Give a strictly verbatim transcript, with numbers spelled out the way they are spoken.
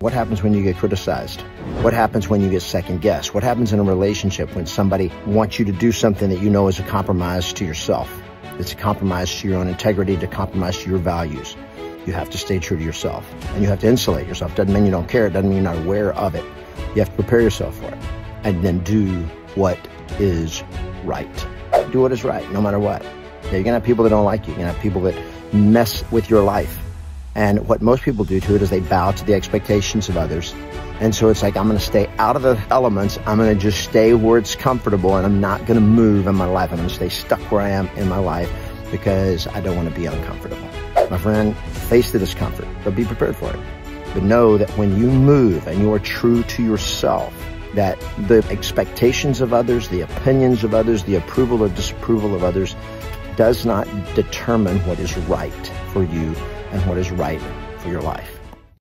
What happens when you get criticized? What happens when you get second guessed? What happens in a relationship when somebody wants you to do something that you know is a compromise to yourself? It's a compromise to your own integrity, to compromise to your values. You have to stay true to yourself, and you have to insulate yourself. Doesn't mean you don't care. It doesn't mean you're not aware of it. You have to prepare yourself for it, and then do what is right. Do what is right, no matter what. Yeah, you're gonna have people that don't like you. You're gonna have people that mess with your life. And what most people do to it is they bow to the expectations of others. And so it's like, I'm going to stay out of the elements. I'm going to just stay where it's comfortable, and I'm not going to move in my life. I'm going to stay stuck where I am in my life because I don't want to be uncomfortable. My friend, face the discomfort, but be prepared for it. But know that when you move and you are true to yourself, that the expectations of others, the opinions of others, the approval or disapproval of others does not determine what is right for you and what is right for your life.